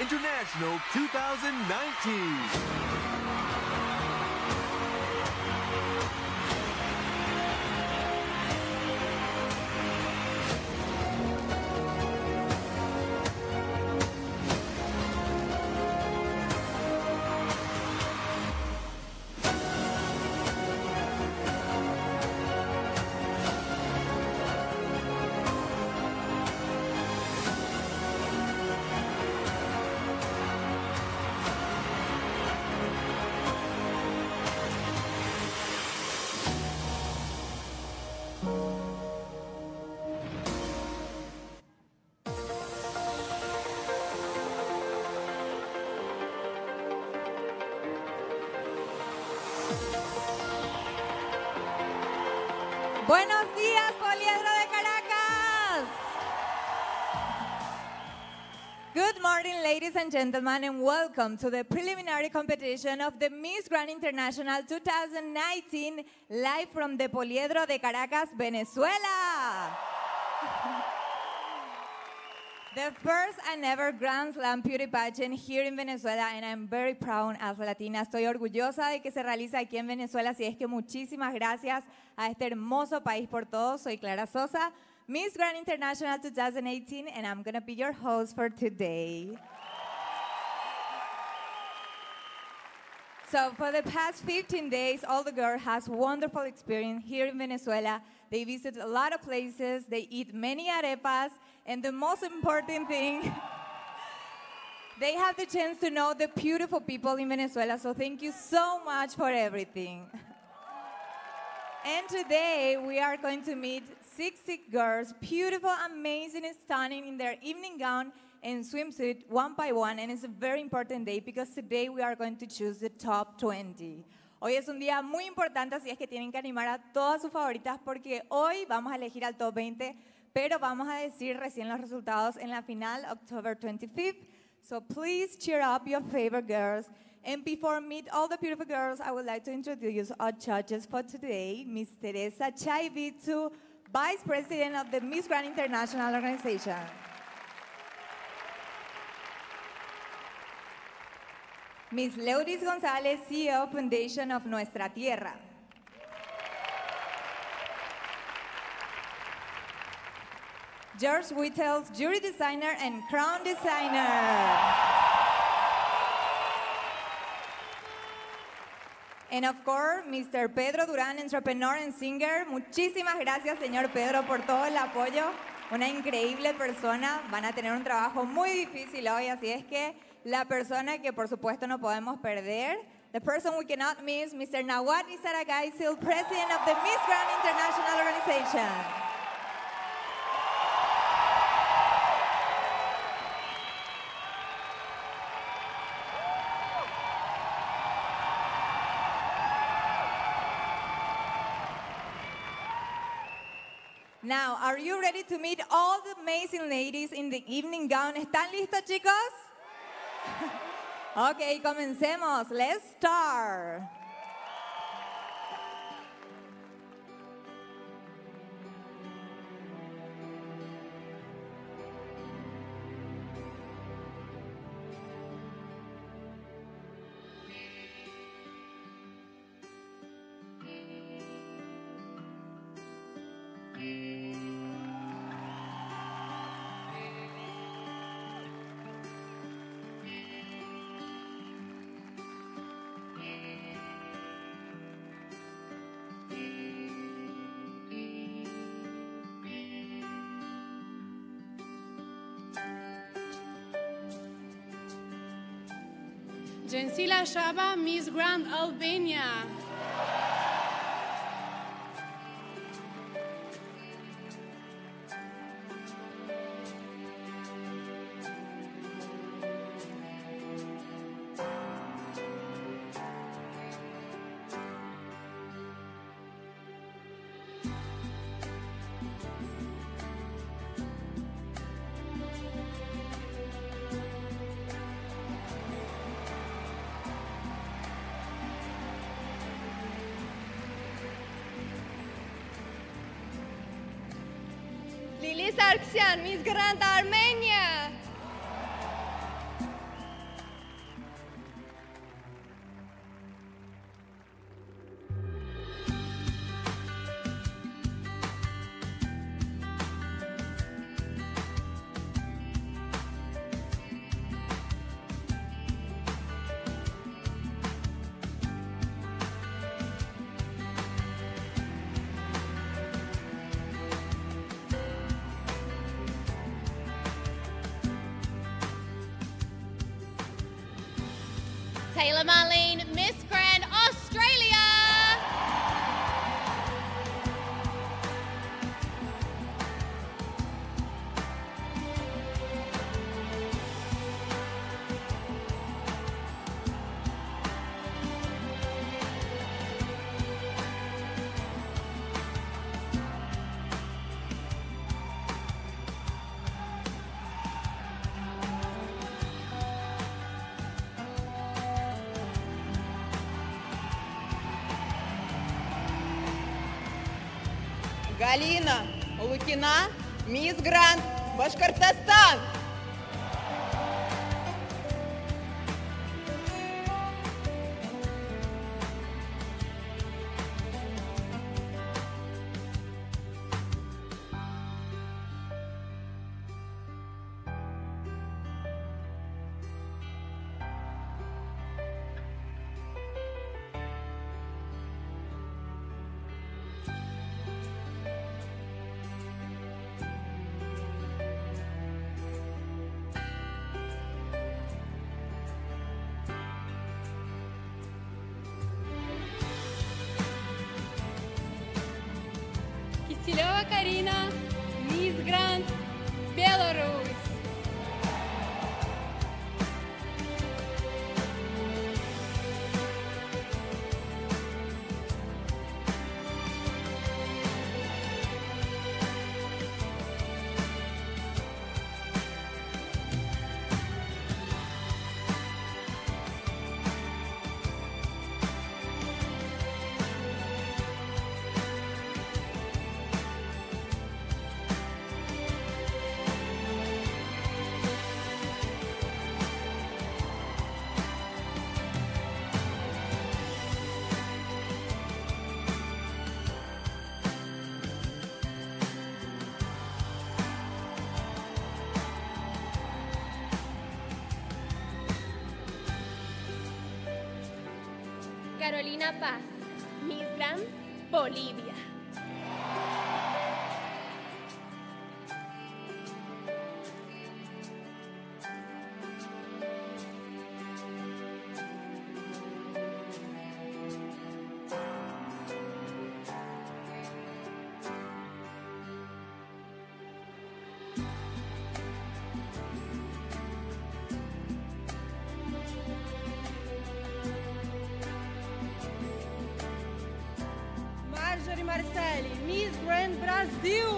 International 2019. Buenos días, Poliedro de Caracas. Good morning, ladies and gentlemen, and welcome to the preliminary competition of the Miss Grand International 2019, live from the Poliedro de Caracas, Venezuela. The first and ever Grand Slam Beauty Pageant here in Venezuela, and I'm very proud as Latina. Estoy orgullosa de que se realiza aquí en Venezuela, así es que muchísimas gracias a este hermoso país por todo. Soy Clara Sosa, Miss Grand International 2018, and I'm going to be your host for today. So for the past 15 days, all the girls has wonderful experience here in Venezuela. They visit a lot of places, they eat many arepas, and the most important thing, they have the chance to know the beautiful people in Venezuela, so thank you so much for everything. And today we are going to meet 60 girls, beautiful, amazing, stunning, in their evening gown and swimsuit one by one, and it's a very important day because today we are going to choose the top 20. Hoy es un día muy importante, así es que tienen que animar a todas sus favoritas porque hoy vamos a elegir al top 20, pero vamos a decir recién los resultados en la final, October 25th. So please cheer up your favorite girls. And before meet all the beautiful girls, I would like to introduce our judges for today, Miss Teresa Chaivitu, Vice President of the Miss Grand International Organization. Miss Lourdes Gonzalez, CEO Foundation of Nuestra Tierra. George Whittles, Jury Designer and Crown Designer. And of course, Mr. Pedro Durán, Entrepreneur and Singer. Muchísimas gracias, señor Pedro, por todo el apoyo. Una increíble persona. Van a tener un trabajo muy difícil hoy, así es que la persona que por supuesto no podemos perder, the person we cannot miss, Mr. Nawat Itsaragrisin, President of the Miss Grand International Organization. Now, are you ready to meet all the amazing ladies in the evening gown? ¿Están listos, chicos? Okay, comencemos. Let's start. Gencila Shaba, Miss Grand Albania. Miss Grand Armenia. Taylor Marlene, Miss Grand Australia. Галина Лукина, Мисс Гранд, Башкортостан. Киселева Карина, Мисс Гранд, Беларусь. Lina Paz, Miss Grand Bolivia. Marcele, Miss Grand Brasil.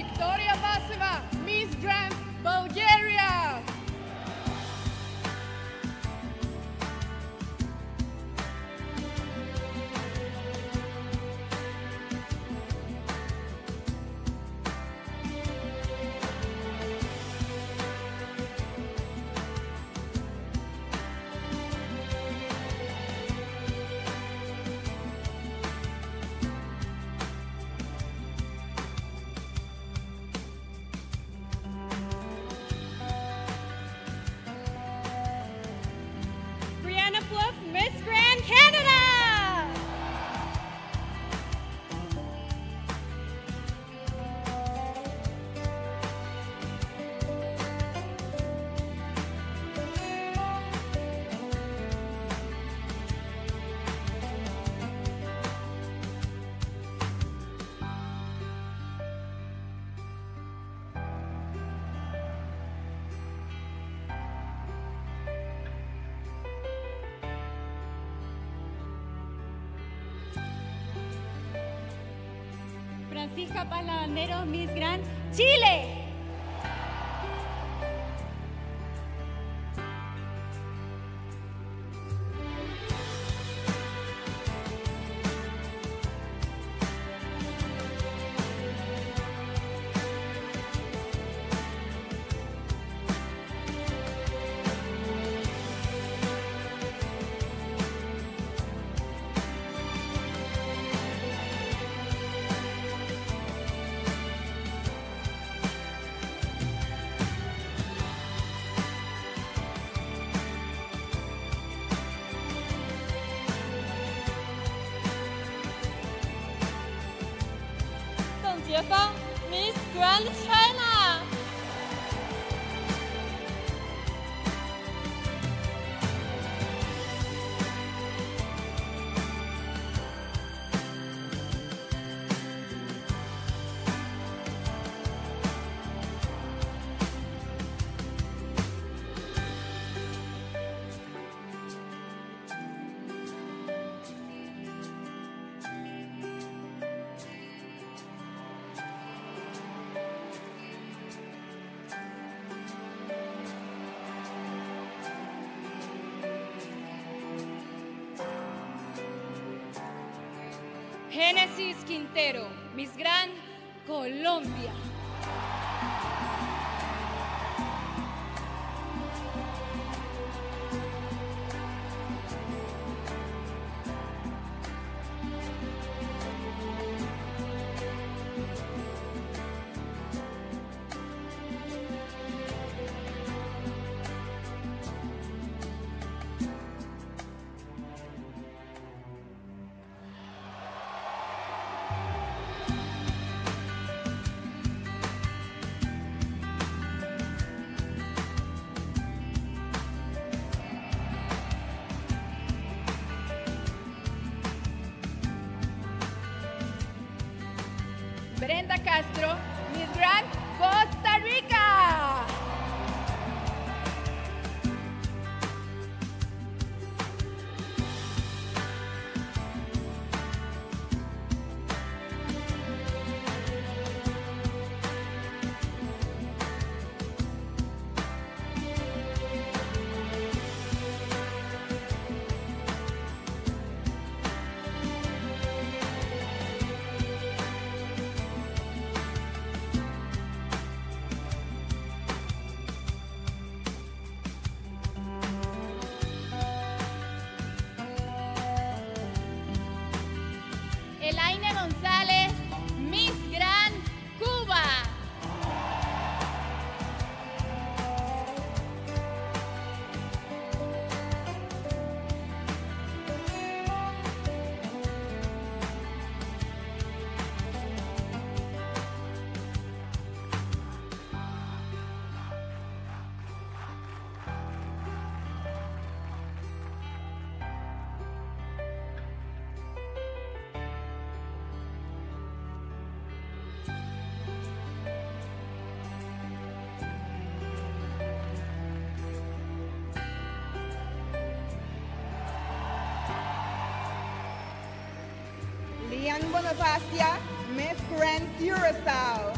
Victoria Vaseva, Miss Grand Bulgaria. Francisca Palanero, Miss Grand Chile. Japan, Miss Grand China. Génesis Quintero, Miss Grand Colombia. Castro, Miss Grand Costa Rica. Asia, Miss Grand Curacao.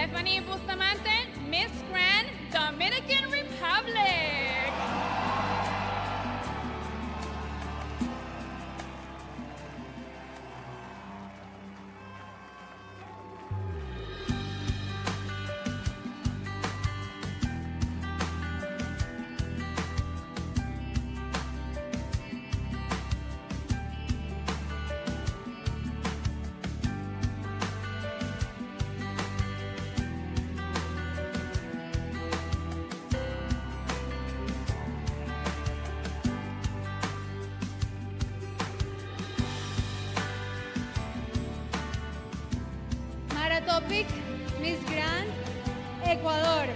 Stephanie Bustamante, Miss Grand Dominican Republic. topic, Miss Grand Ecuador.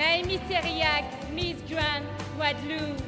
Naomi Seriac, Miss Grand Guadeloupe.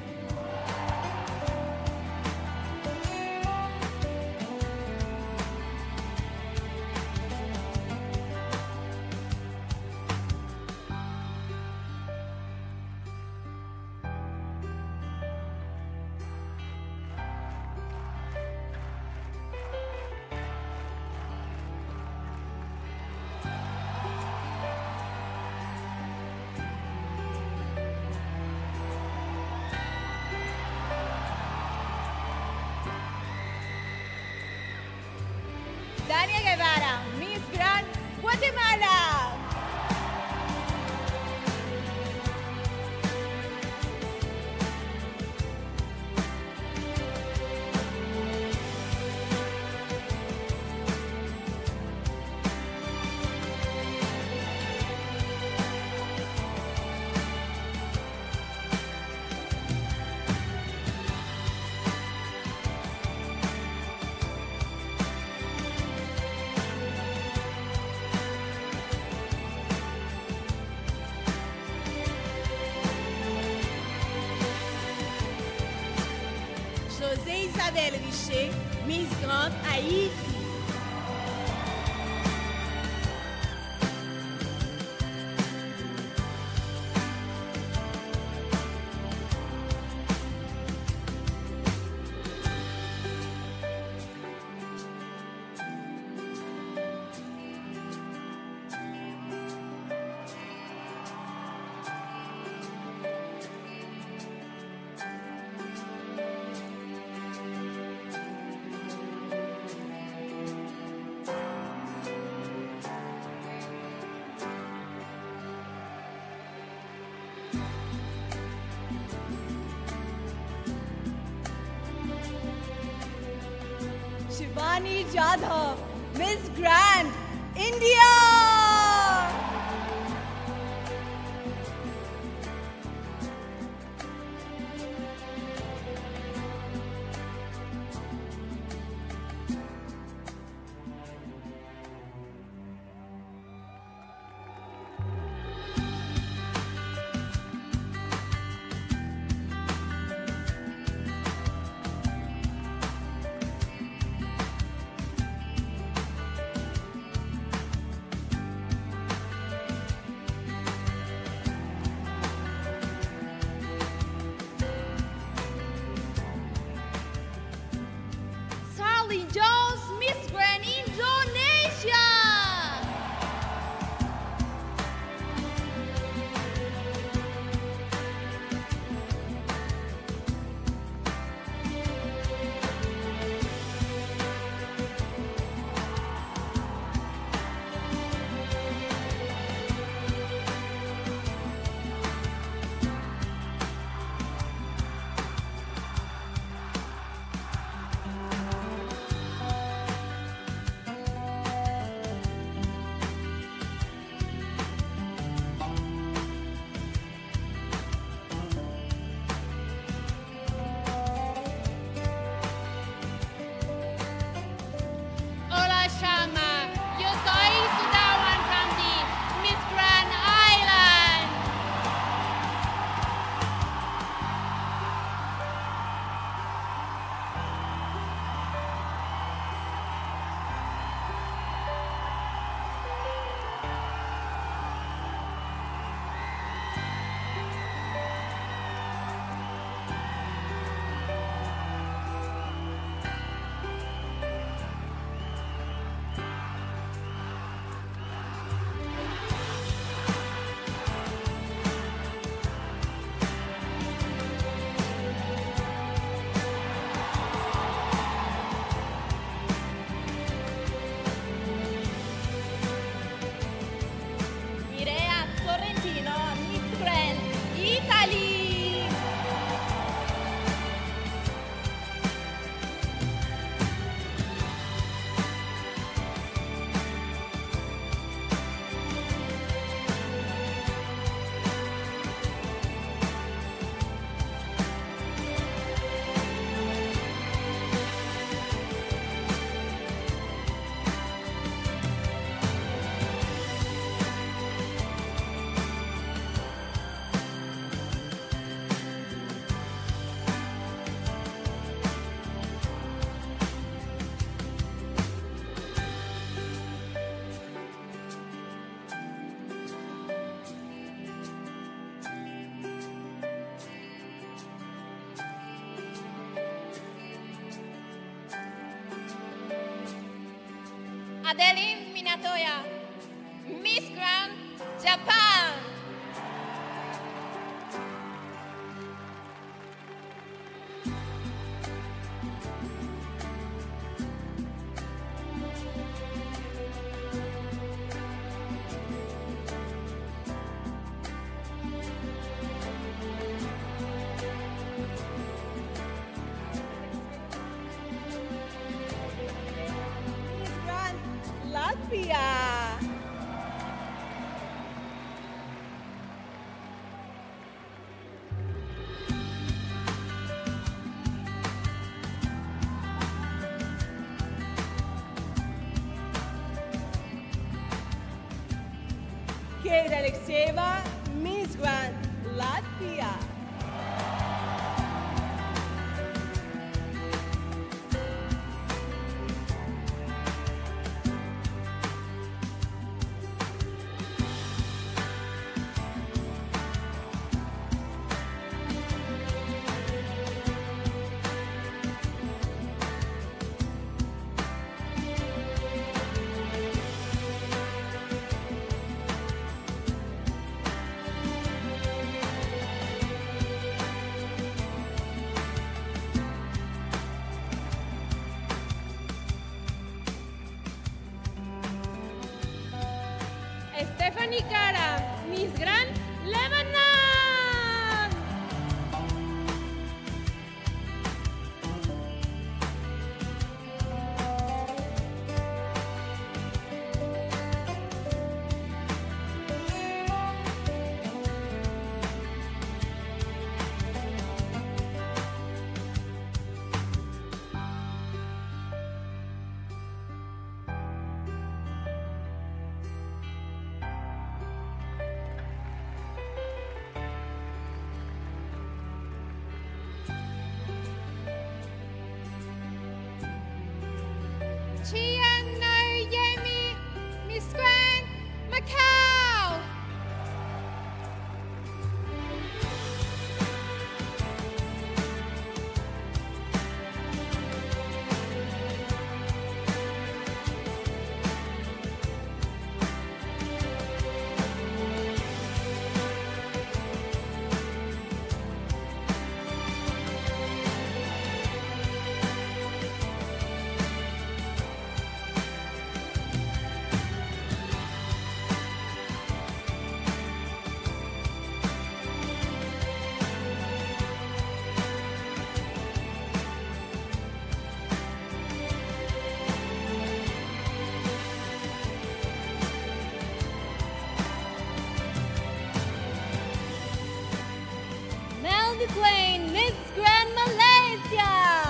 José Isabel Richer, Miss Grand Haïti. Shivani Jadhav, Miss Grand, India. Adeline Minatoya, Miss Grand, Japan. Y de Aleksieva, Miss Grand, Latvia. Nicara, Miss Grand Lebanon. Playing Miss Grand Malaysia.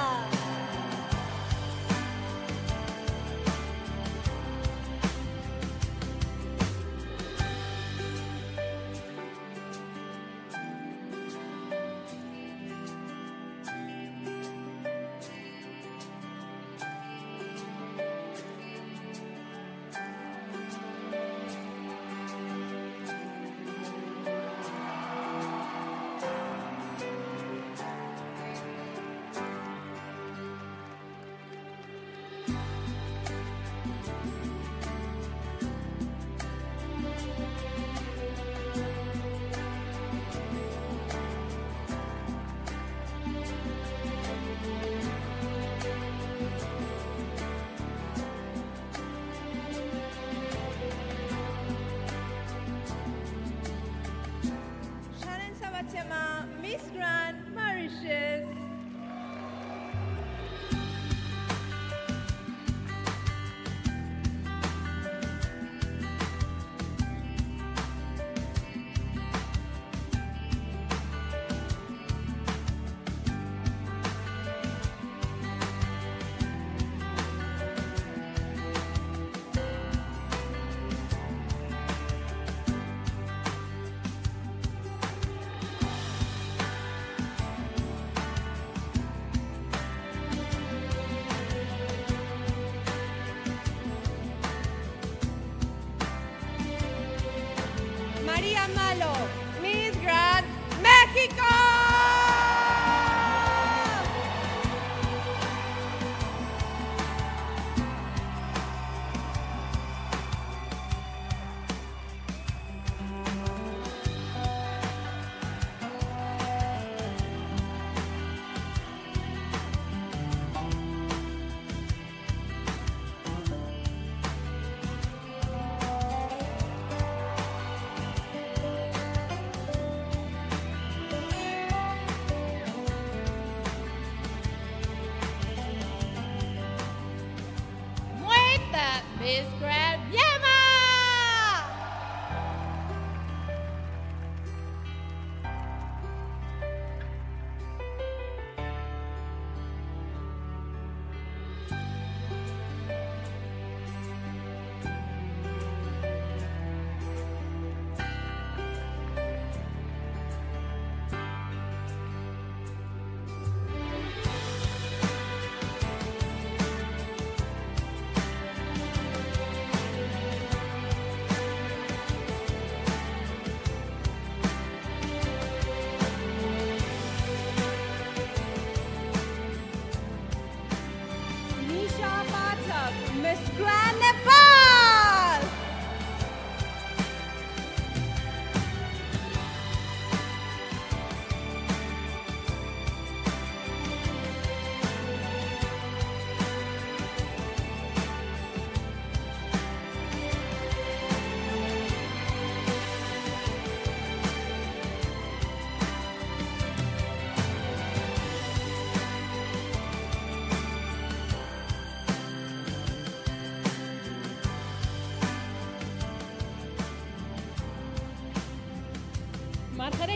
Miss Grand Yema!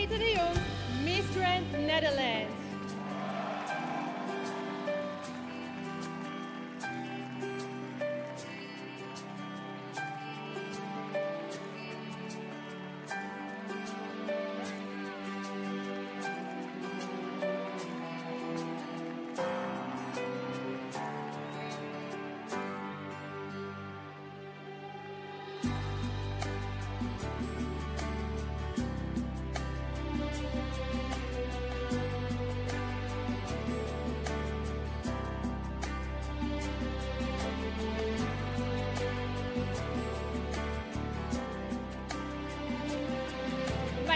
Present to you, Miss Grand Netherlands.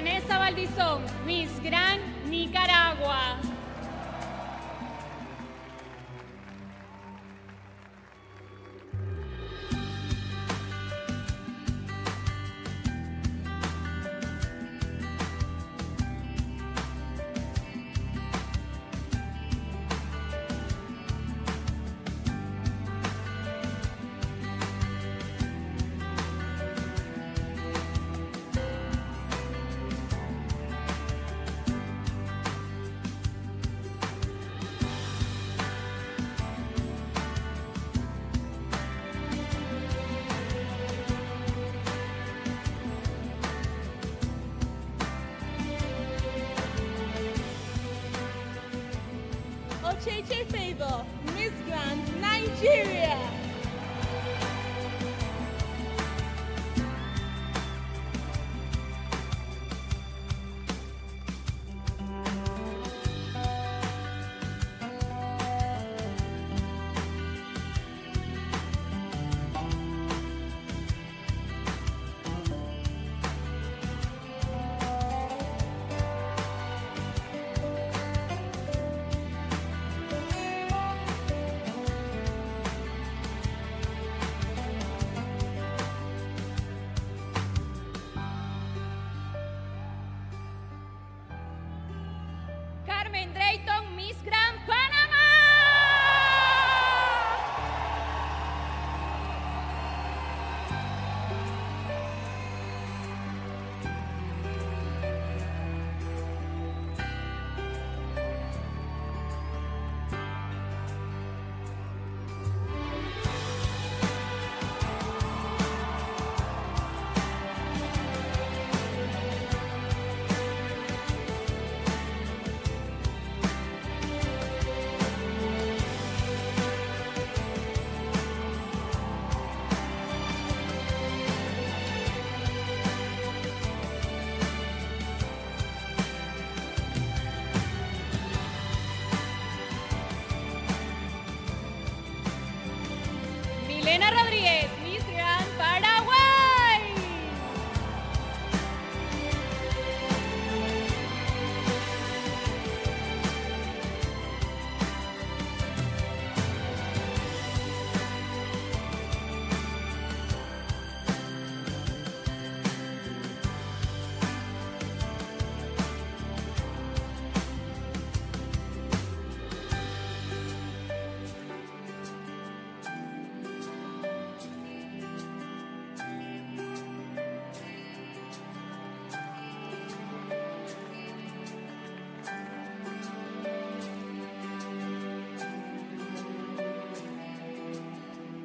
Vanessa Valdizón, Miss Gran Nicaragua. JJ Fable, Miss Grand Nigeria.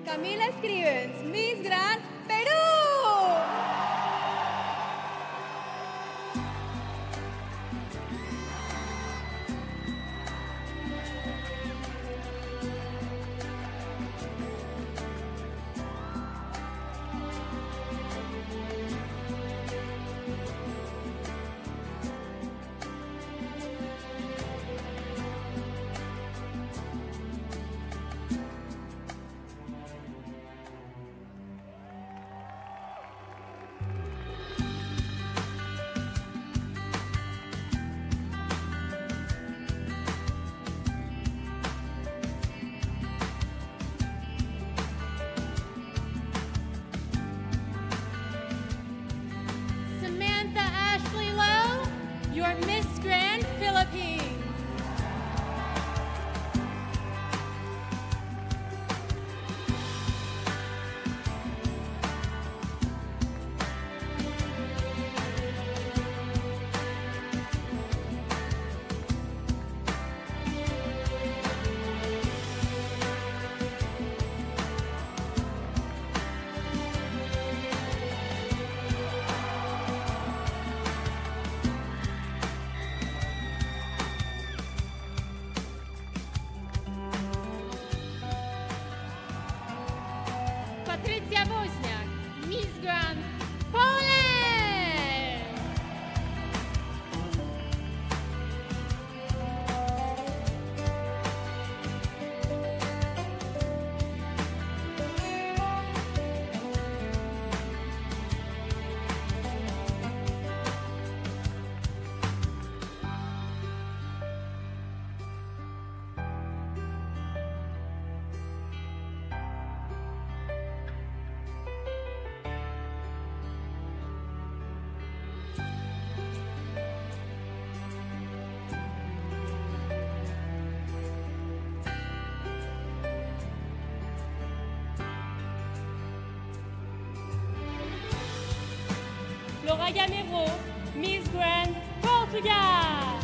Camila Escribens, Miss Grand Perú. Maria Mero, Miss Grand Portugal.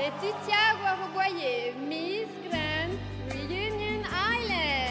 Laetitia Guarogoyer, Miss Grand Reunion Island.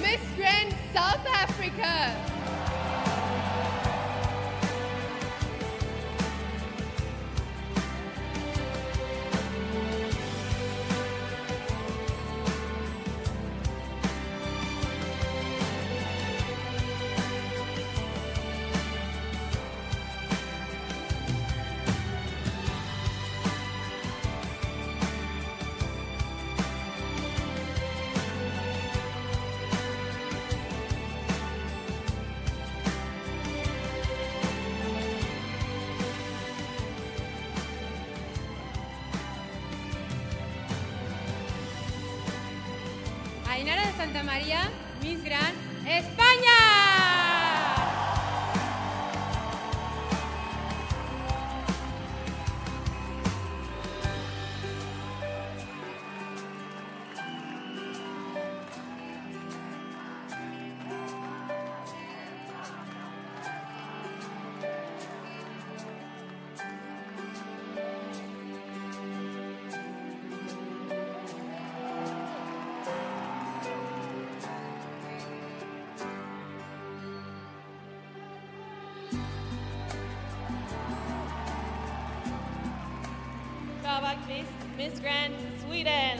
Miss Grand South Africa. Santa María, Miss Gran España. Miss Grand Sweden.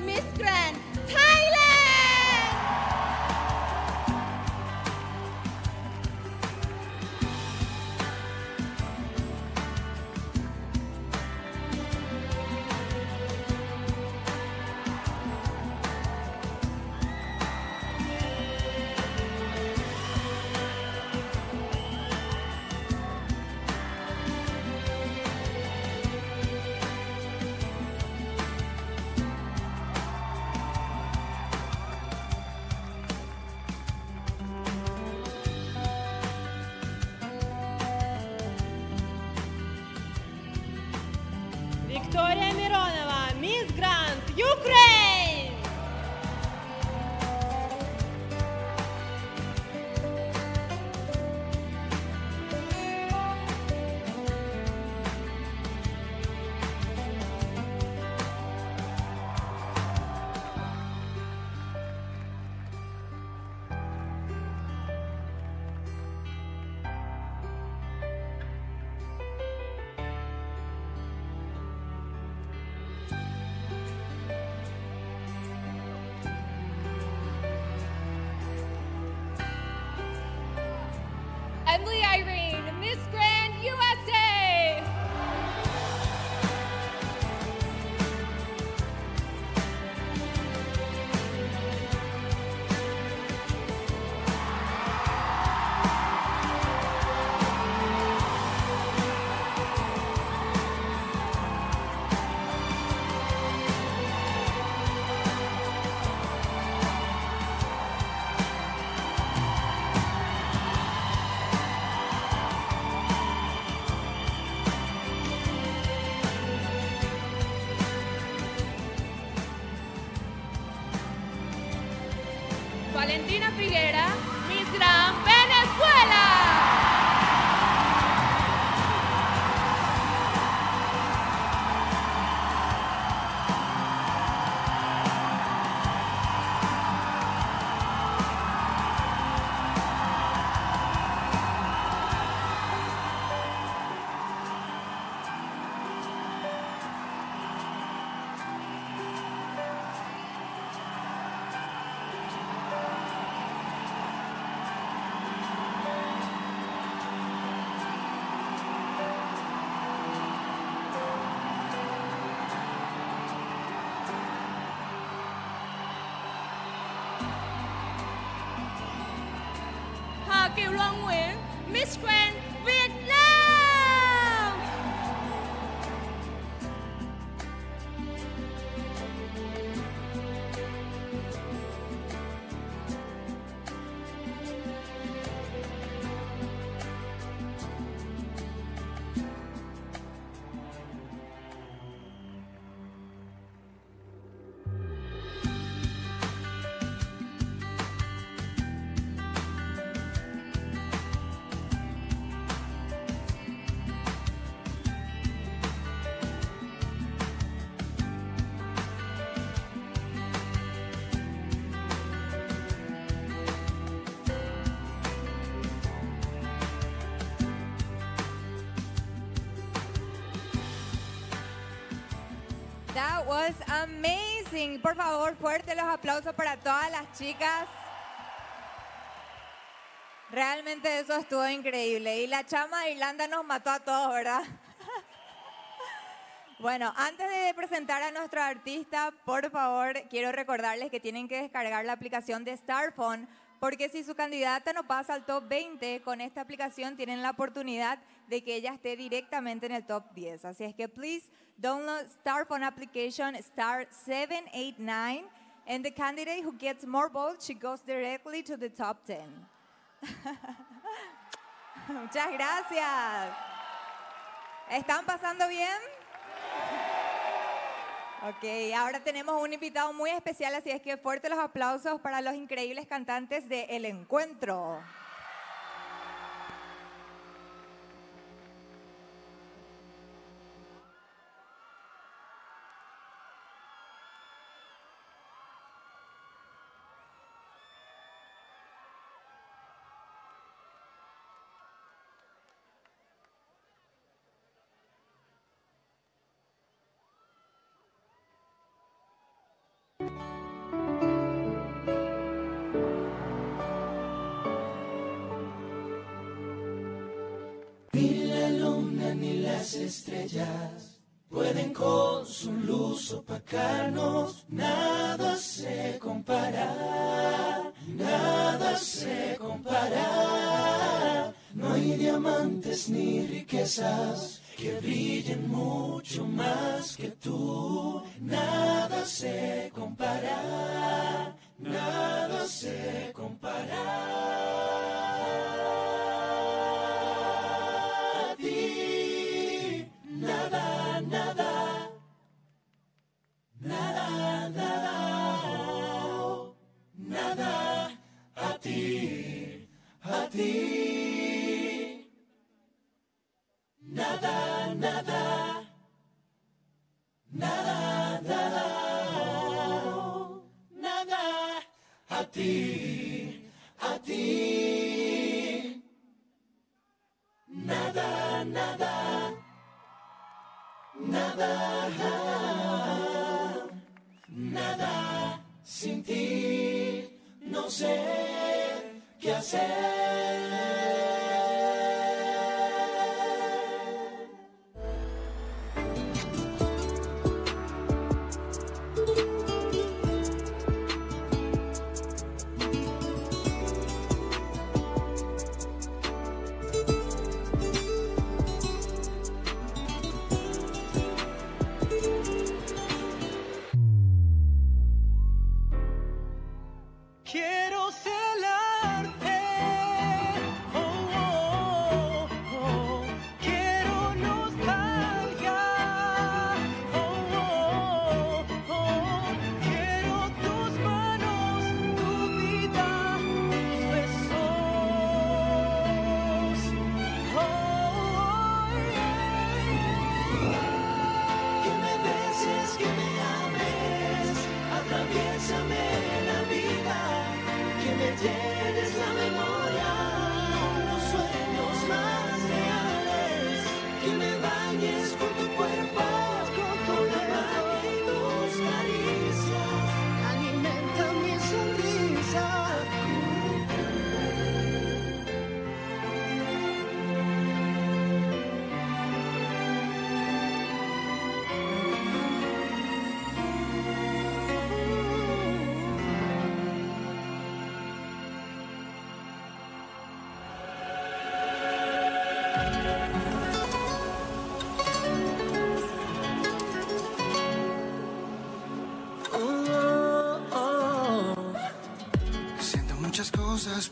Miss Grand Thailand. Valentina Figuera, Miss Gran Venezuela. Kiều Loan Nguyễn, Miss Grand Vietnam. That was amazing. Por favor, fuerte los aplausos para todas las chicas. Realmente eso estuvo increíble. Y la chama de Irlanda nos mató a todos, ¿verdad? Bueno, antes de presentar a nuestro artista, por favor, quiero recordarles que tienen que descargar la aplicación de Starphone, porque si su candidata no pasa al top 20, con esta aplicación tienen la oportunidad de que ella esté directamente en el top 10. Así es que, please, download Starphone application star 789, and the candidate who gets more votes, she goes directly to the top 10. Muchas gracias. ¿Están pasando bien? Ok, ahora tenemos un invitado muy especial, así es que fuertes los aplausos para los increíbles cantantes de El Encuentro. Estrellas pueden con su luz opacarnos, nada se compara, nada se compara. No hay diamantes ni riquezas que brillen mucho más que tú, nada se compara, nada se compara. Nada, nada, oh, nada, a ti, nada, nada, nada, nada, oh, nada, a ti, nada, nada, nada. Nada sin ti, no sé qué hacer.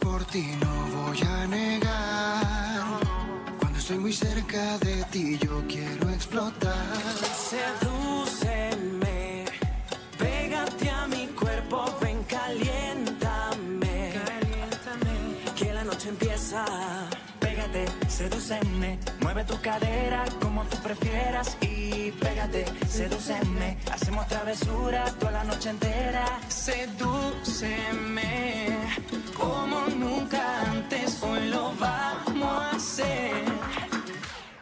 Por ti no voy a negar. Cuando estoy muy cerca de ti, yo quiero explotar. Sedúceme, pégate a mi cuerpo, ven, caliéntame, caliéntame. Que la noche empieza. Pégate, sedúceme, mueve tu cadera como tú prefieras. Y pégate, sedúceme, hacemos travesuras toda la noche entera. Sedúceme como nunca antes, hoy lo vamos a hacer,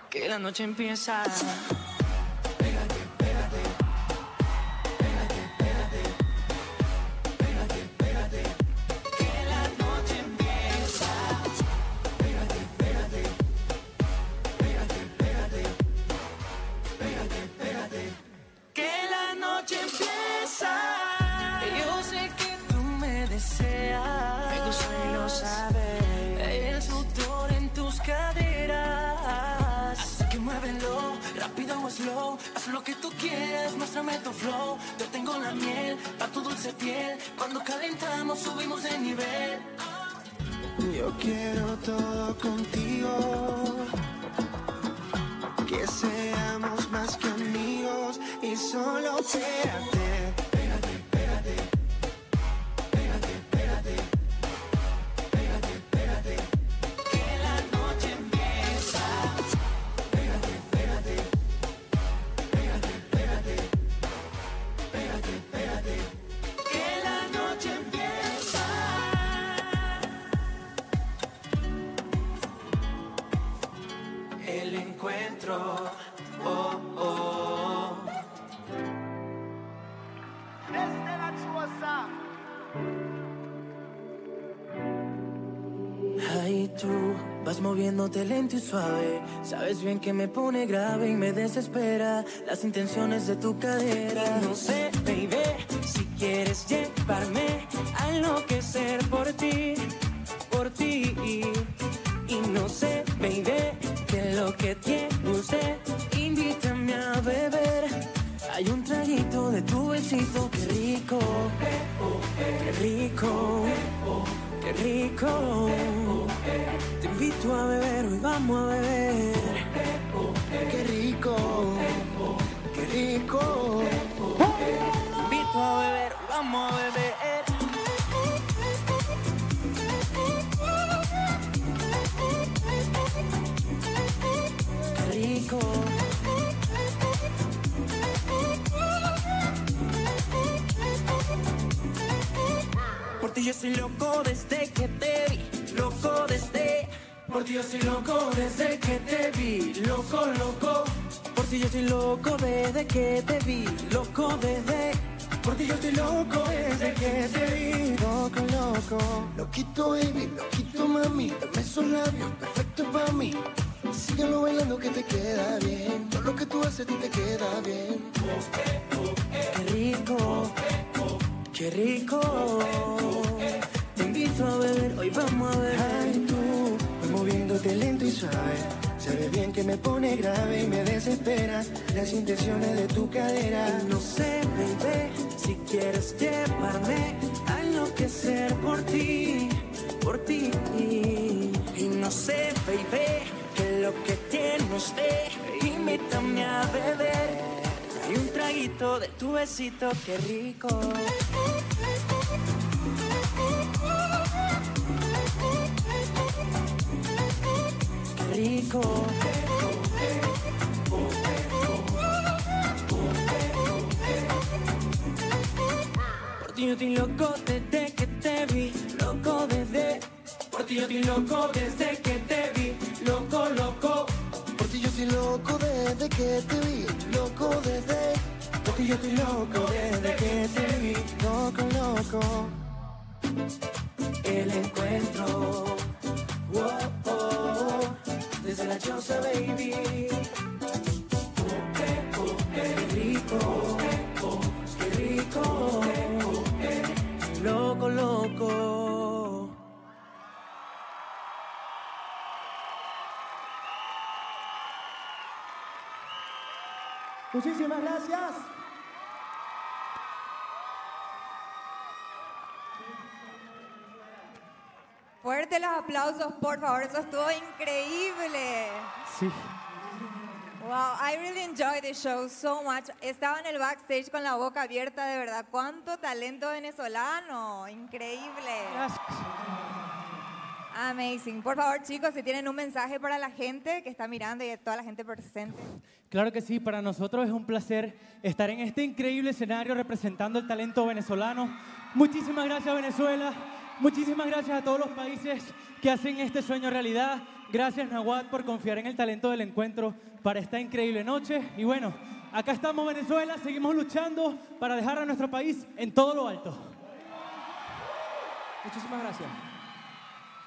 que la noche empieza. Pégate, pégate, pégate, pégate, pégate, pégate, que la noche empieza. Pégate, pégate, pégate, pégate, pégate, pégate, que la noche empieza. Yo sé que tú me deseas, y lo sabes. Hay el sudor en tus caderas, así que muévelo, rápido o slow, haz lo que tú quieras, muéstrame tu flow. Yo tengo la miel, pa' tu dulce piel, cuando calentamos subimos de nivel. Yo quiero todo contigo, que seamos más que amigos y solo pégate, pégate, pégate, pégate, pégate, pégate, pégate, que la noche empieza. Pégate, pégate, pégate, pégate, pégate, pégate, que la noche empieza. El encuentro. Oh, oh. Desde la Chuaza. Ay, tú vas moviéndote lento y suave. Sabes bien que me pone grave y me desespera las intenciones de tu cadera. No sé, baby, si quieres llevarme a enloquecer por ti, por ti. Y no sé, baby, que lo que tiene usted, invítame a beber. Hay un traguito de tu besito, qué rico, qué rico, qué rico. Te invito a beber, hoy vamos a beber. Qué rico, qué rico. Te invito a beber, hoy vamos a beber. Rico. Por ti yo soy loco desde que te vi, loco desde. Por ti yo soy loco desde que te vi, loco, loco. Por ti yo soy loco desde que te vi, loco desde. Por ti yo estoy loco desde que te vi, loco, loco. Loquito baby, loquito mami, dame esos labios perfectos para mí. Síguelo bailando que te queda bien. Todo lo que tú haces a ti te queda bien. Qué rico, qué rico. Te invito a beber, hoy vamos a beber. Ay, tú, voy moviéndote lento y suave. Sabes bien que me pone grave y me desespera las intenciones de tu cadera. Y no sé, baby, si quieres llevarme a enloquecer por ti, por ti. Y no sé, baby, lo que tiene usted, invítame a beber. Hay un traguito de tu besito, qué rico. Qué rico. Por ti yo estoy loco desde que te vi, loco desde. Por ti yo estoy loco desde que te vi, loco, loco. Por ti yo estoy loco desde que te vi, loco, desde. Por ti yo estoy loco desde que te vi, loco, loco. El encuentro, oh, oh, desde la choza, baby. Qué rico, qué rico. Loco, loco. Muchísimas gracias. Fuerte los aplausos, por favor. Eso estuvo increíble. Sí. Wow, I really enjoyed the show so much. Estaba en el backstage con la boca abierta, de verdad. Cuánto talento venezolano. Increíble. Gracias. Amazing. Por favor, chicos, si tienen un mensaje para la gente que está mirando y toda la gente presente. Claro que sí, para nosotros es un placer estar en este increíble escenario representando el talento venezolano. Muchísimas gracias, Venezuela. Muchísimas gracias a todos los países que hacen este sueño realidad. Gracias, Nawat, por confiar en el talento del encuentro para esta increíble noche. Y bueno, acá estamos, Venezuela. Seguimos luchando para dejar a nuestro país en todo lo alto. Muchísimas gracias.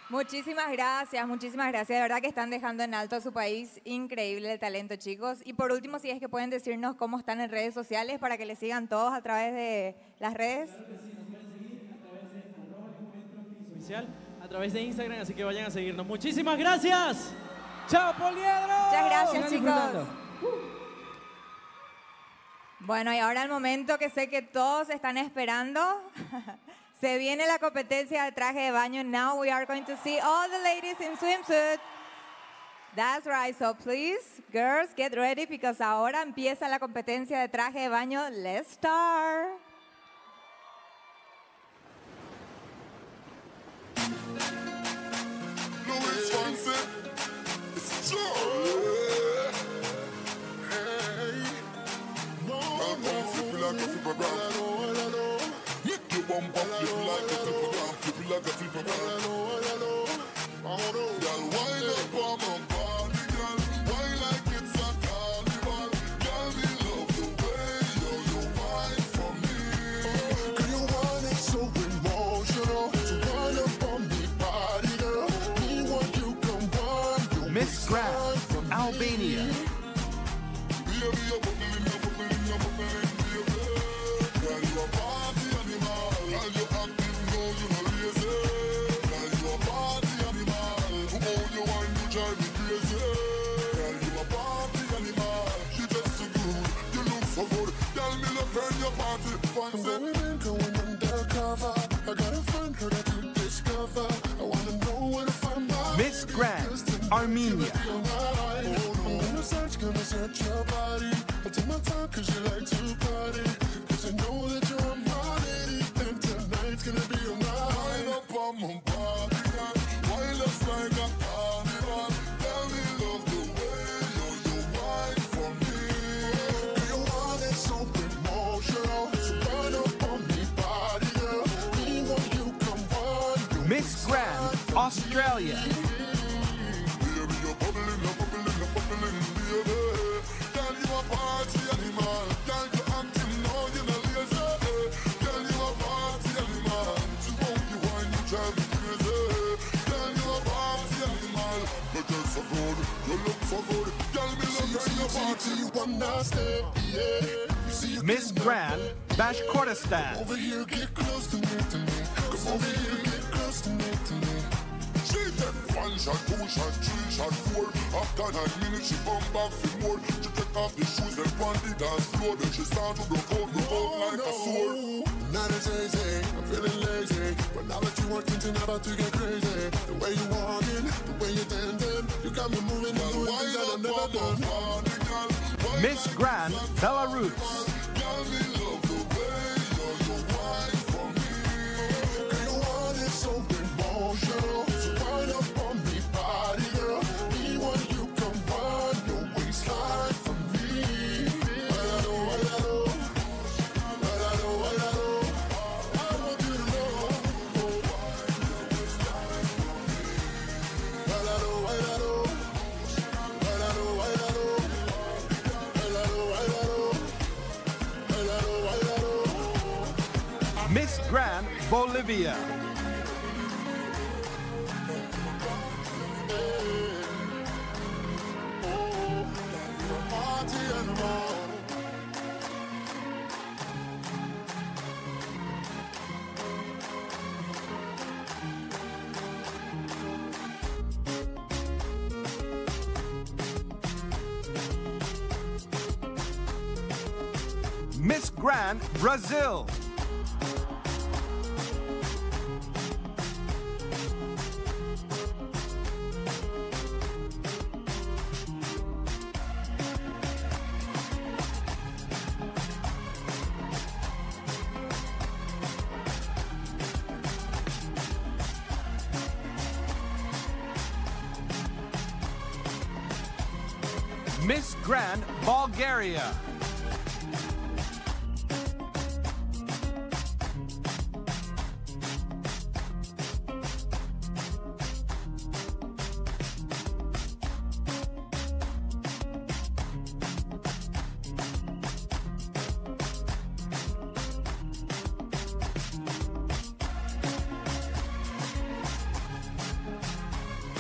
Muchísimas gracias, muchísimas gracias. De verdad que están dejando en alto a su país. Increíble el talento, chicos. Y por último, si es que pueden decirnos cómo están en redes sociales para que les sigan todos a través de las redes. Claro que sí, nos pueden seguir a través de @encuentrooficial a través de Instagram, así que vayan a seguirnos. Muchísimas gracias. ¡Chao, Poliedro! Muchas gracias, chicos. Bueno, y ahora el momento que sé que todos están esperando. Se viene la competencia de traje de baño. Now we are going to see all the ladies in swimsuit. That's right. So please, girls, get ready because ahora empieza la competencia de traje de baño. Let's start. Miss Grand from Albania. Miss Grand, Armenia. Miss Grand, Australia. Miss Grand, Bashkortostan. Over here, get close to me, to me. Come over here, get close to me, to me. She take one shot, two shot, three shot, four. After 9 minutes, she come back for more. She take off the shoes and run the dance floor. Then she start to block out like a sword. Now it's easy, I'm feeling lazy. But now that you are thinking about to get crazy. The way you walking, the way you dancing, you got me moving and doing things that I've never done. Miss Grand, Belarus. Miss Grand, Bolivia. Miss Grand, Brazil. Miss Grand, Bulgaria.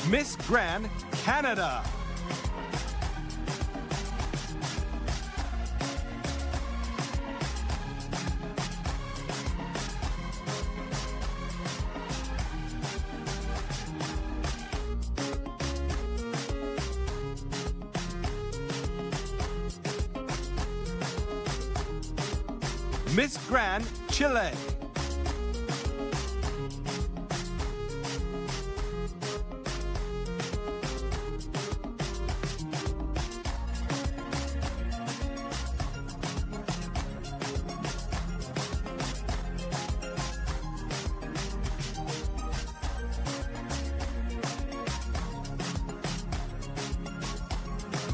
Miss Grand, Canada. Miss Grand, Chile.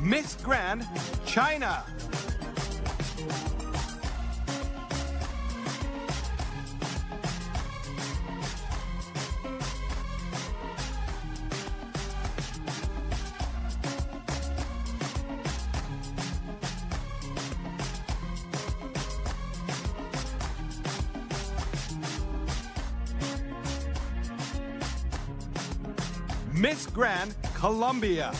Miss Grand China. Miss Grand Colombia.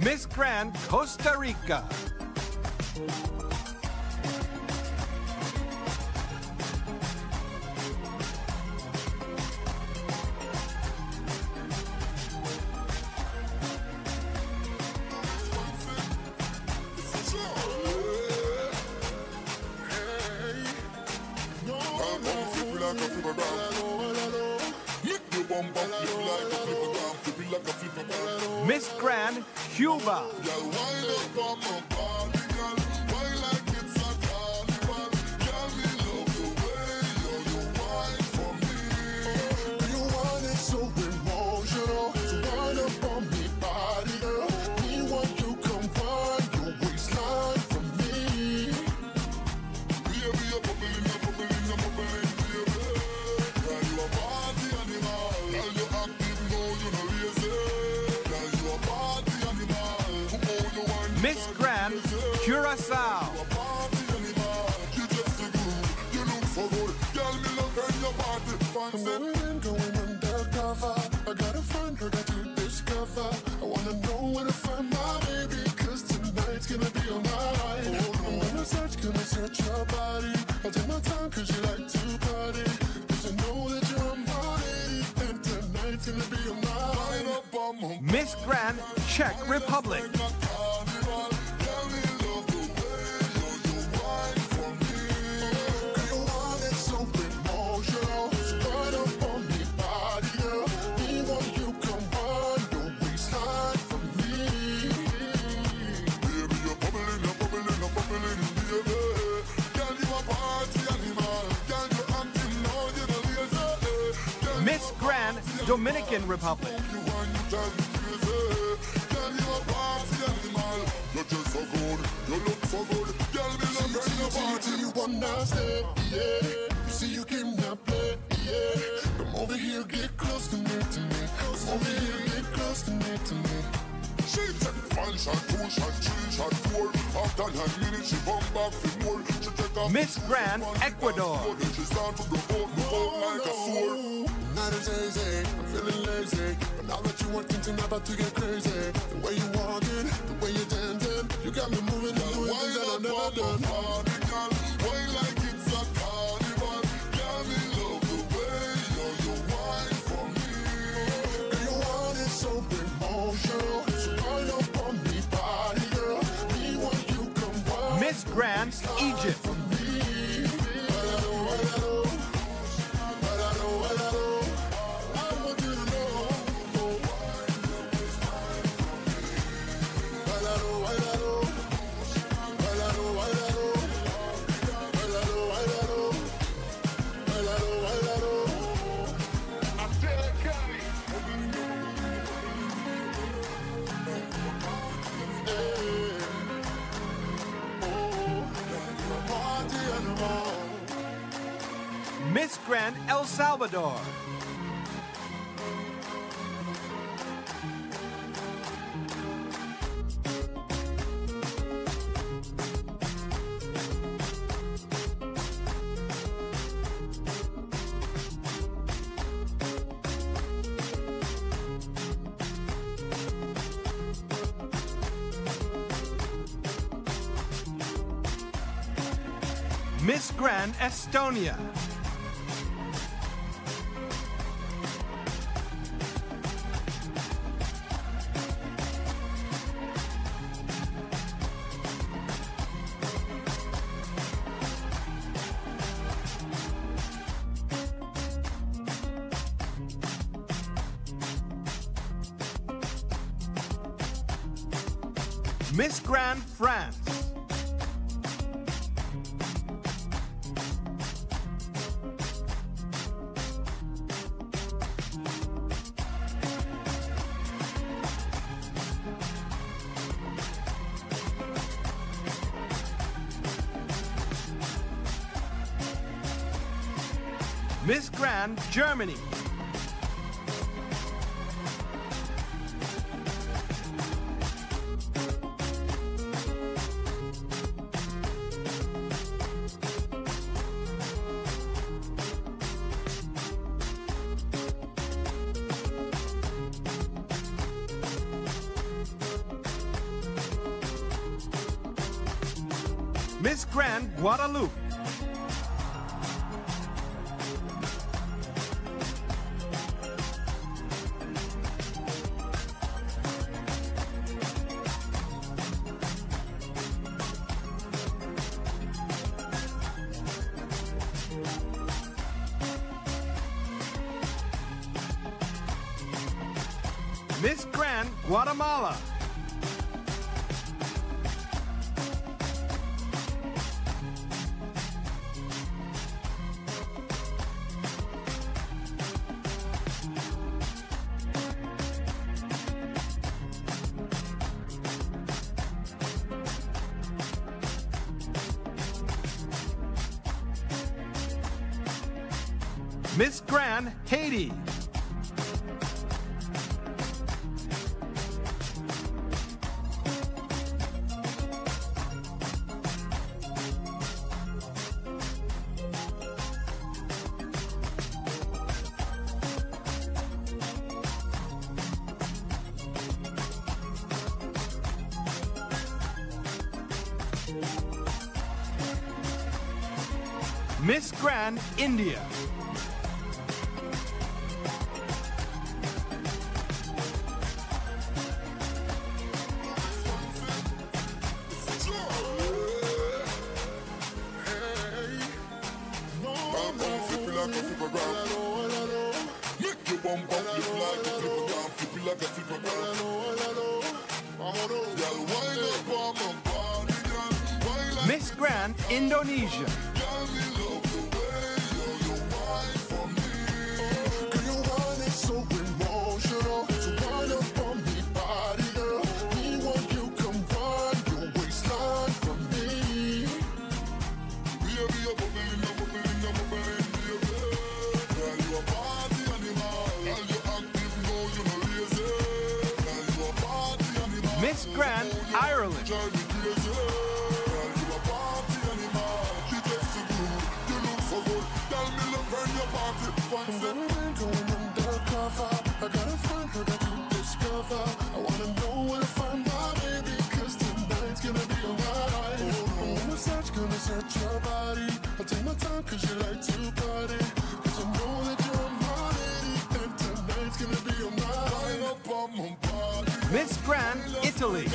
Miss Grand Costa Rica. Miss Grand Cuba. Miss Grand Curaçao. Miss Grand Czech Republic. Miss Grand Dominican Republic. Miss Grand Ecuador. I'm feeling lazy, but now that you working, I'm about to get crazy. The way you walking, the way you dancing, you got me moving and doing things that I've never done. Why like it's a carnival? Got me love the way you're your wine for me. And you want it so emotional, so right up on me body, girl. Me want you come wild. Miss Grand Egypt. Miss Grand El Salvador. Miss Grand Estonia. Miss Grand France. Miss Grand Germany. Miss Grand Guadeloupe. Miss Grand Guatemala. Miss Grand Haiti. Miss Grand India. Miss Grand Indonesia. Miss Grand Ireland. Miss Grand Italy.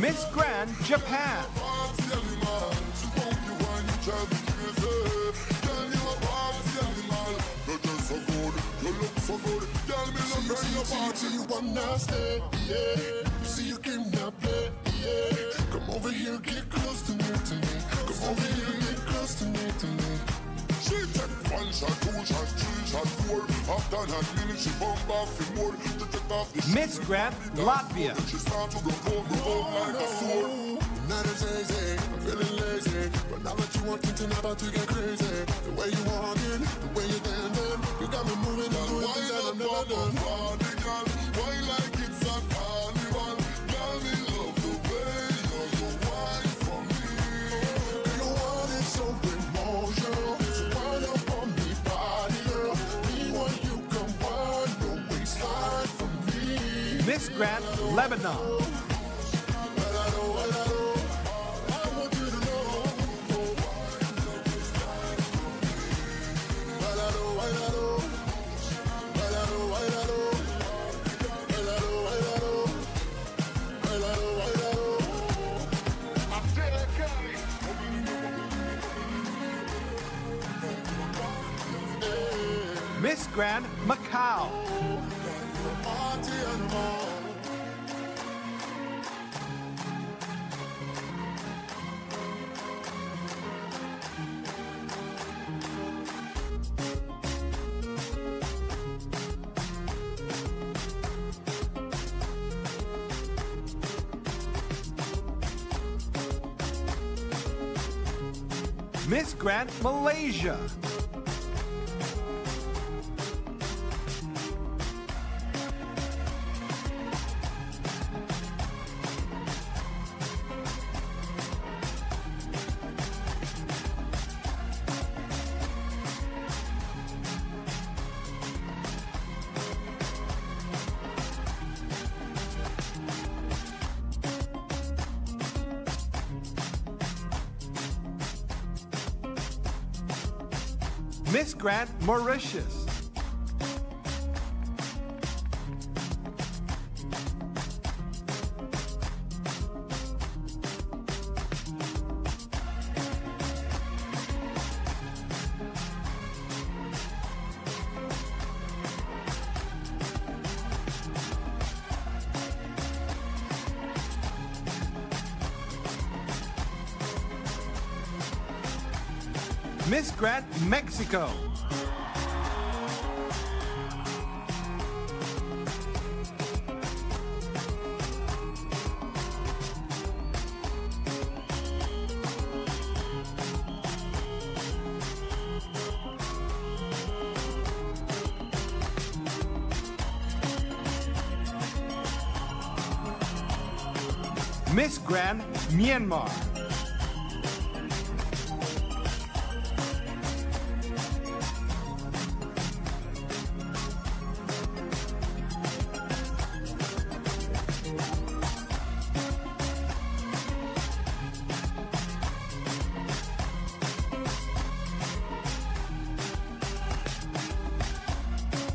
Miss Grand Japan. Miss Grand Latvia. Miss Grand Lebanon. Miss Grand Macau. Miss Grand Malaysia. Miss Grand Mauritius. Miss Grand Mexico. Miss Grand Myanmar.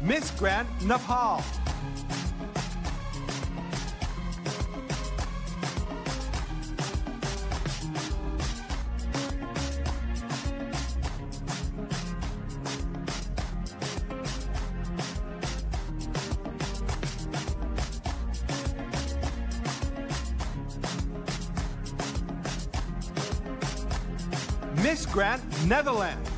Miss Grand Nepal. Miss Grand Netherlands.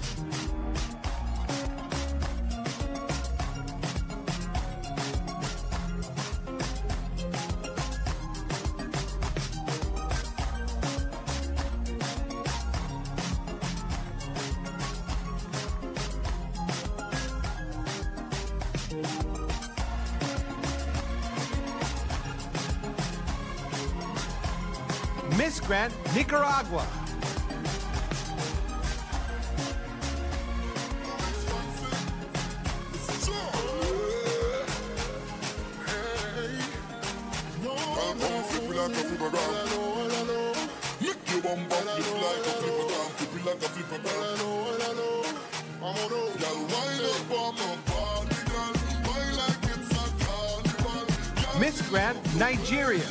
Miss Grand Nicaragua. Miss Grand Nigeria.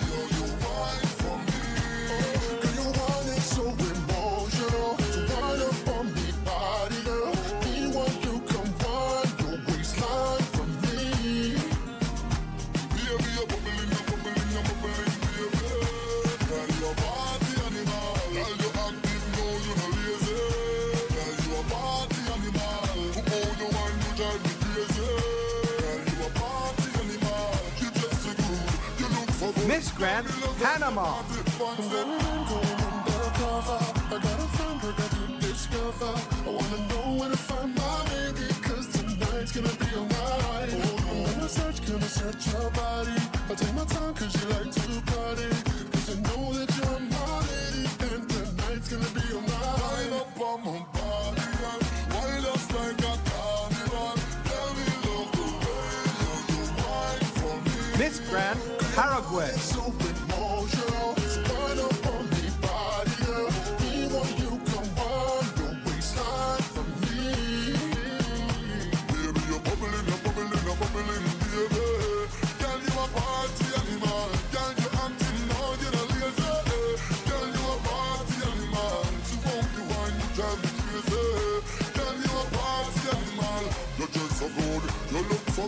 Miss Grand Panama. Miss Grand Paraguay.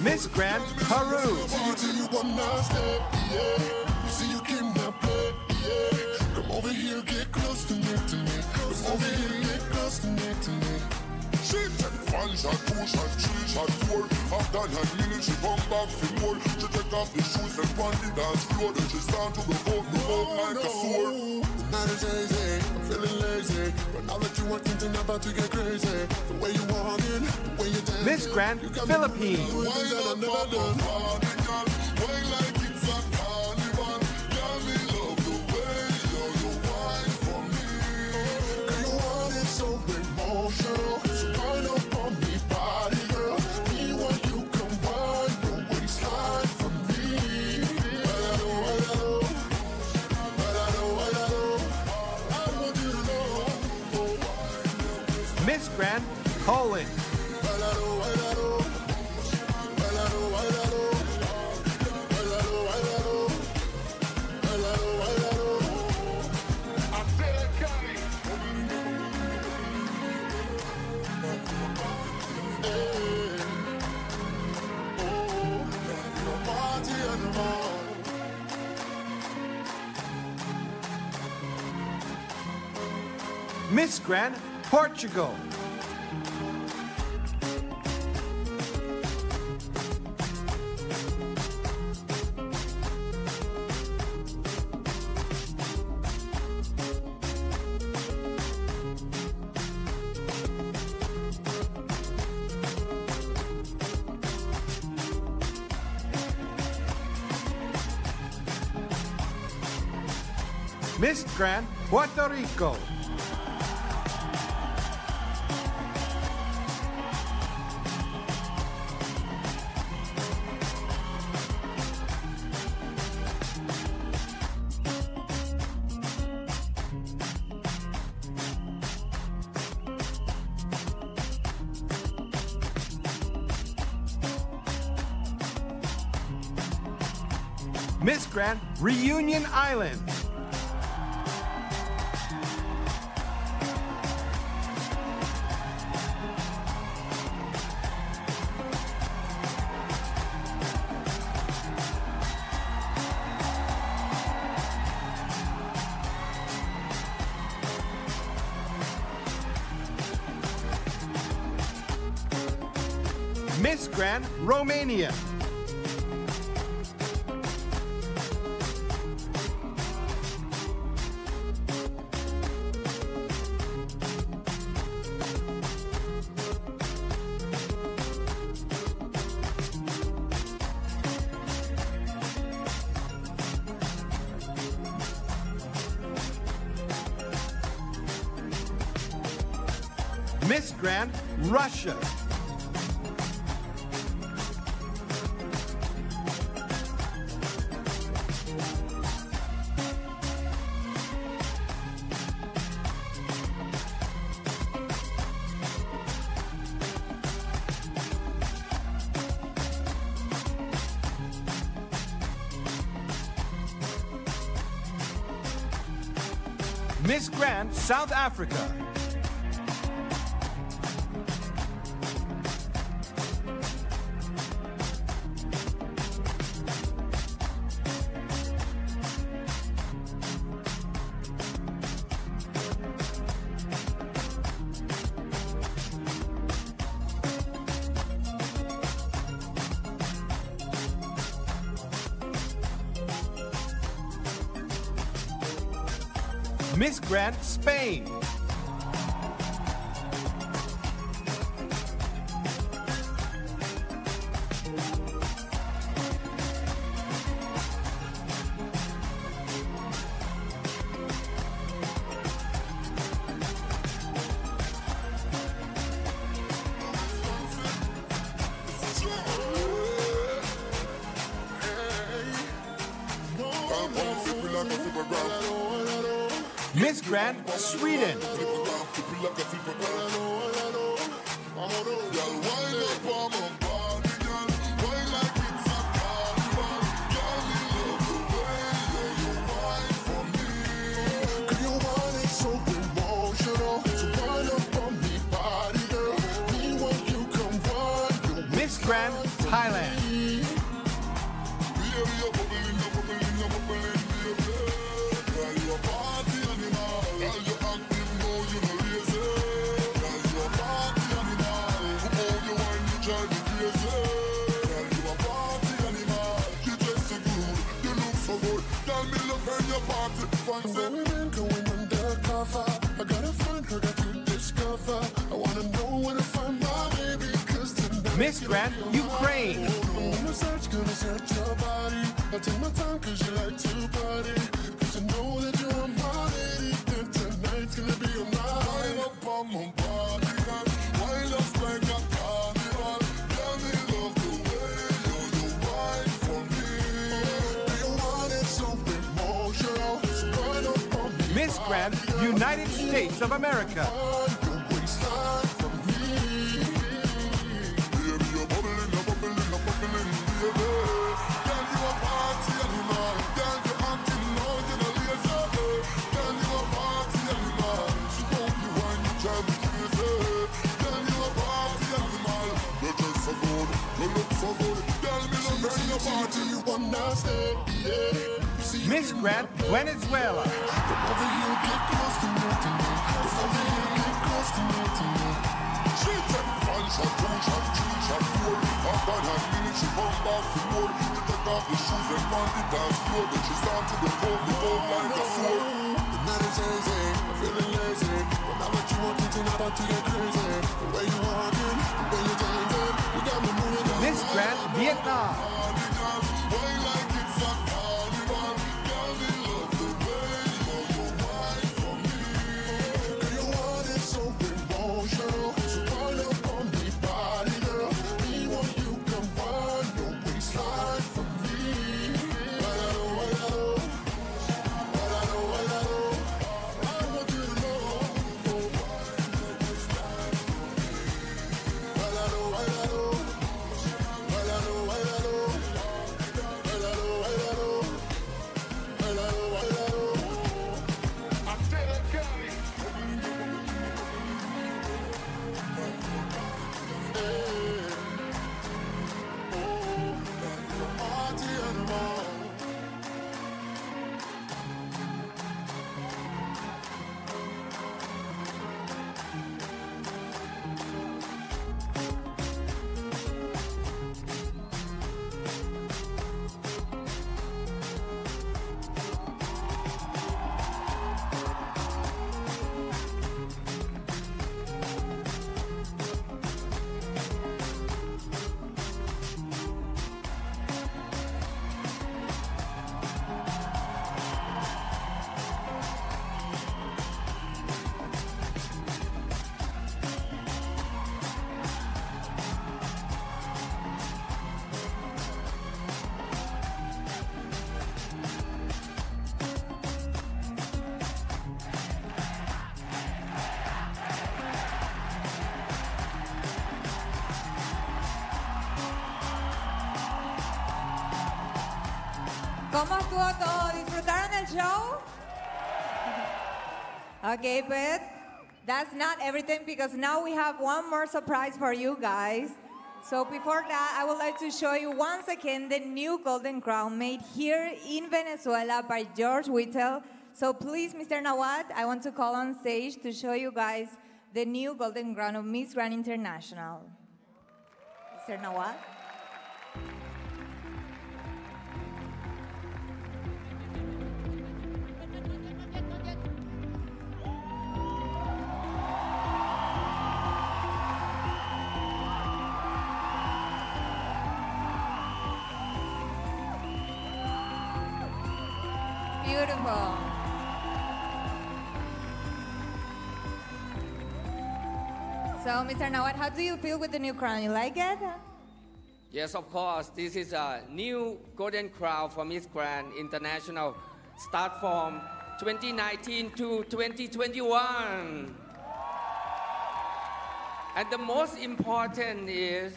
Miss Grand Peru. I've done her minute, she come back for more. She take off the shoes and pound the dance floor. Then she stand to the vote like a sword. The night is hazy, I'm feeling lazy, but now that you are thinking about to get crazy. The way you walking, the way you dancing. Miss Grand Philippines. Miss Grand Poland. Miss Grand Portugal. Miss Grand Puerto Rico. Miss Grand Reunion Island. Miss Grand Romania. Miss Grand Russia. Miss Grand South Africa. Miss Grand Spain. Miss Grand Sweden. Miss Grand Thailand. girl, me love her, your party fun. Where women going undercover, I gotta find her, got to discover. I wanna know when I find my baby, cause tonight Miss Grand Ukraine. When I search, gonna search your body. I take my time cause you like to party. Cause I know that you are my lady, and tonight's gonna be your night. Wind up on my body, wind up like a carnival. Girl, me love the way you wine for me. Do you want it so emotional? So wind up on me. Miss Grand, United States of America. Miss Grand, Venezuela. Miss Grand, Vietnam. ¿Cómo estuvo todo? ¿Disfrutaron el show? Okay, but that's not everything because now we have one more surprise for you guys. So before that, I would like to show you once again the new golden crown made here in Venezuela by George Whittles. So please, Mr. Nawat, I want to call on stage to show you guys the new golden crown of Miss Grand International. Mr. Nawat. Beautiful. So, Mr. Nawat, how do you feel with the new crown? You like it? Yes, of course. This is a new golden crown for Miss Grand International Starphone 2019 to 2021. And the most important is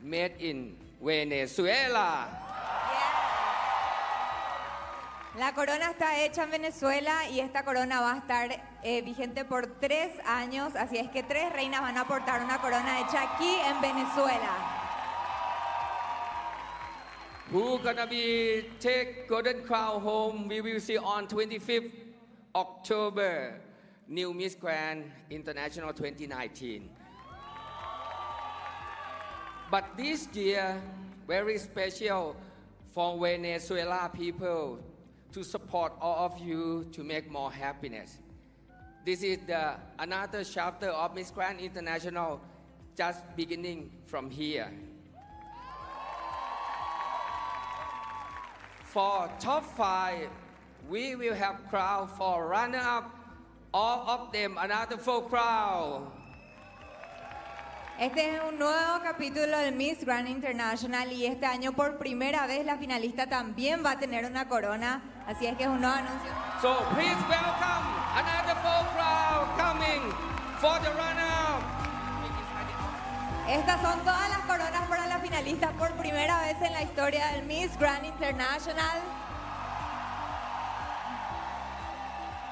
made in Venezuela. La corona está hecha en Venezuela y esta corona va a estar vigente por 3 años, así es que 3 reinas van a portar una corona hecha aquí en Venezuela. Who gonna be take golden crown home? We will see on 25th October, new Miss Grand International 2019. But this year, very special for Venezuela people. to support all of you to make more happiness. This is another chapter of Miss Grand International, just beginning from here. For top 5, we will have crowd for runner-up, all of them another full crowd. Este es un nuevo capítulo del Miss Grand International y este año por primera vez la finalista también va a tener una corona, así es que es un nuevo anuncio. So please welcome another full crowd coming for the runner-up. Estas son todas las coronas para la finalista por primera vez en la historia del Miss Grand International.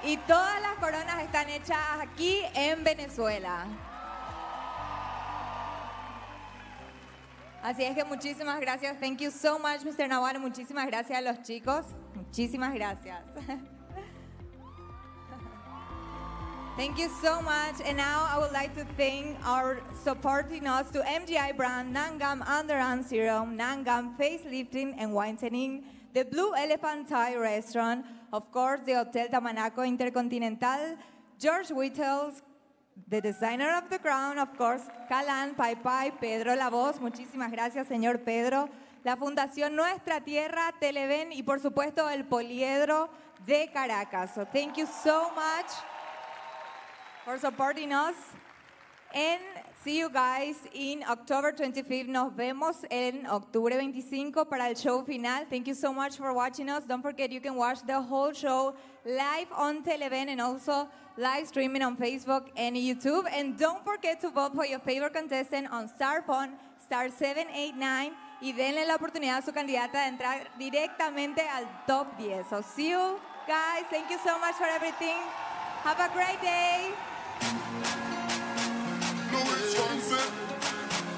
Y todas las coronas están hechas aquí en Venezuela. Así es que muchísimas gracias. Thank you so much, Mr. Nawat. Muchísimas gracias a los chicos. Muchísimas gracias. Thank you so much. And now I would like to thank our supporting us to MGI brand, Nangam Underarm Serum, Nangam Facelifting and Whitening, the Blue Elephant Thai Restaurant, of course, the Hotel Tamanaco Intercontinental, George Whittles, the designer of the crown, of course, Calan Pai Pai, Pedro La Voz, muchísimas gracias, señor Pedro, la Fundación Nuestra Tierra, Televen y, por supuesto, el Poliedro de Caracas. So thank you so much for supporting us. And see you guys in October 25th. Nos vemos en octubre 25 para el show final. Thank you so much for watching us. Don't forget you can watch the whole show live on Televen and also live streaming on Facebook and YouTube. And don't forget to vote for your favorite contestant on Starphone, Star 789, y denle la oportunidad a su candidata de entrar directamente al top 10. So see you guys. Thank you so much for everything. Have a great day.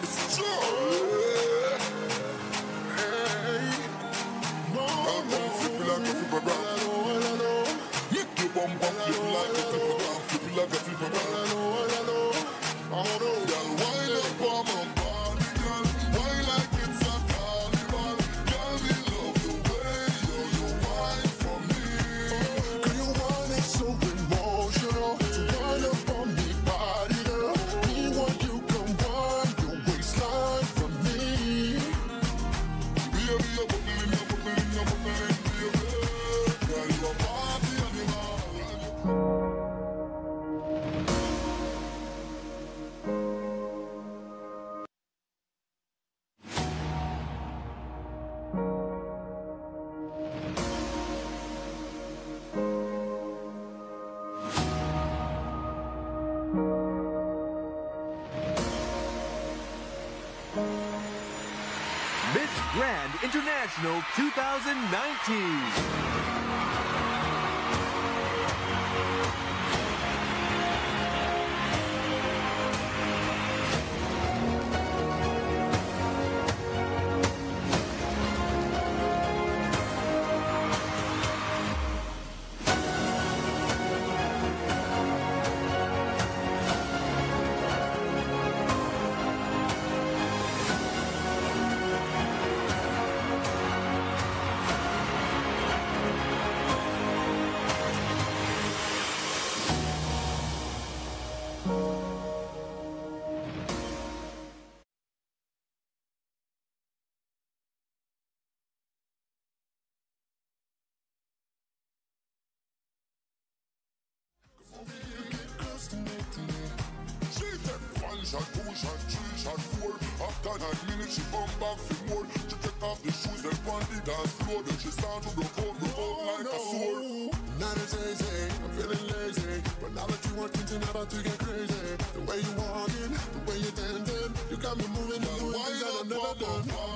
It's true. Hey, no, I'll come flip it like a flip around. Make your bum bum flip like a flip around. Flip it like a flip around. I know, y'all wind up on my body, girl. Why like it's a carnival? Girl, we love the way you wine for me. Girl, you want it so emotional. So wind up on me, body, girl. Me want you. Grand International 2019. Shot, two shot, 3 shot, 4. After that minute, she come back for more. She take off the shoes and on the dance floor. Then she start to blow out like a sword. Now it's easy, I'm feeling lazy. But now that you want to about to get crazy. The way you walking, the way you dancing, you got me moving, doing things that I've never done.